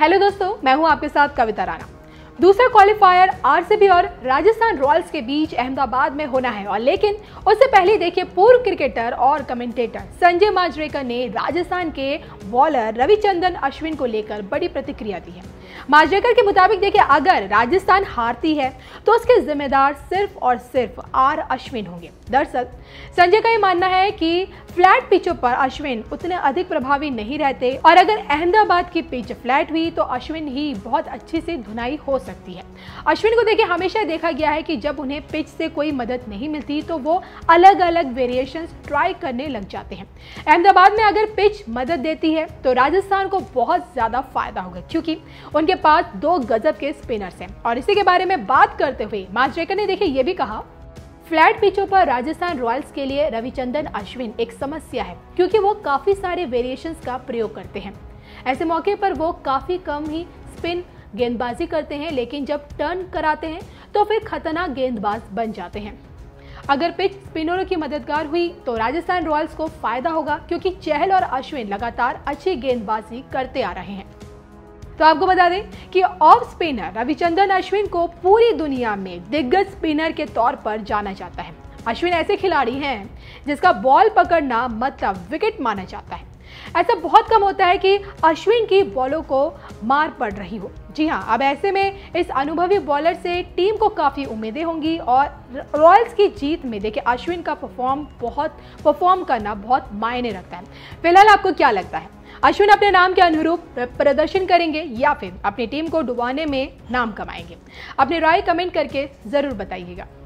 Hello दोस्तों, मैं हूं आपके साथ कविता राना। दूसरा क्वालिफायर RCB और राजस्थान रॉयल्स के बीच अहमदाबाद में होना है, और लेकिन उससे पहले देखिए पूर्व क्रिकेटर और कमेंटेटर संजय माजरेकर ने राजस्थान के बॉलर रविचंद्रन अश्विन को लेकर बड़ी प्रतिक्रिया दी है। माजरेकर के मुताबिक देखिए, अगर राजस्थान हारती है तो उसके जिम्मेदार सिर्फ और सिर्फ R अश्विन होंगे। दरअसल संजय का ये मानना है कि फ्लैट पिचों पर अश्विन उतने अधिक प्रभावी नहीं रहते, और अगर अहमदाबाद की पिच फ्लैट हुई तो अश्विन ही बहुत अच्छी से धुनाई हो सकती है। अश्विन को देखिए हमेशा देखा गया है कि जब उन्हें पिच से कोई मदद नहीं मिलती तो वो अलग-अलग वेरिएशंस ट्राई करने लग जाते हैं। अहमदाबाद में अगर पिच मदद देती है तो राजस्थान को बहुत ज्यादा फायदा होगा, क्योंकि उनके पास दो गजब के स्पिनर्स हैं। और इसी के बारे में बात करते हुए माजरेकर ने देखिए ये भी कहा, फ्लैट पिचों पर राजस्थान रॉयल्स के लिए रविचंद्रन अश्विन एक समस्या है, क्योंकि वो काफी सारे वेरिएशंस का प्रयोग करते हैं। ऐसे मौके पर वो काफी कम ही स्पिन गेंदबाजी करते हैं, लेकिन जब टर्न कराते हैं तो फिर खतरनाक गेंदबाज बन जाते हैं। अगर पिच स्पिनरों की मददगार हुई तो राजस्थान रॉयल्स को फायदा होगा, क्योंकि चहल और अश्विन लगातार अच्छी गेंदबाजी करते आ रहे हैं। तो आपको बता दें कि ऑफ स्पिनर रविचंद्रन अश्विन को पूरी दुनिया में दिग्गज स्पिनर के तौर पर जाना जाता है। अश्विन ऐसे खिलाड़ी हैं जिसका बॉल पकड़ना मतलब विकेट माना जाता है। ऐसा बहुत कम होता है कि अश्विन की बॉलों को मार पड़ रही हो। जी हाँ, अब ऐसे में इस अनुभवी बॉलर से टीम को काफ़ी उम्मीदें होंगी, और रॉयल्स की जीत में देखिए अश्विन का परफॉर्म करना बहुत मायने रखता है। फिलहाल आपको क्या लगता है, अश्विन अपने नाम के अनुरूप प्रदर्शन करेंगे या फिर अपनी टीम को डुबाने में नाम कमाएंगे? अपनी राय कमेंट करके ज़रूर बताइएगा।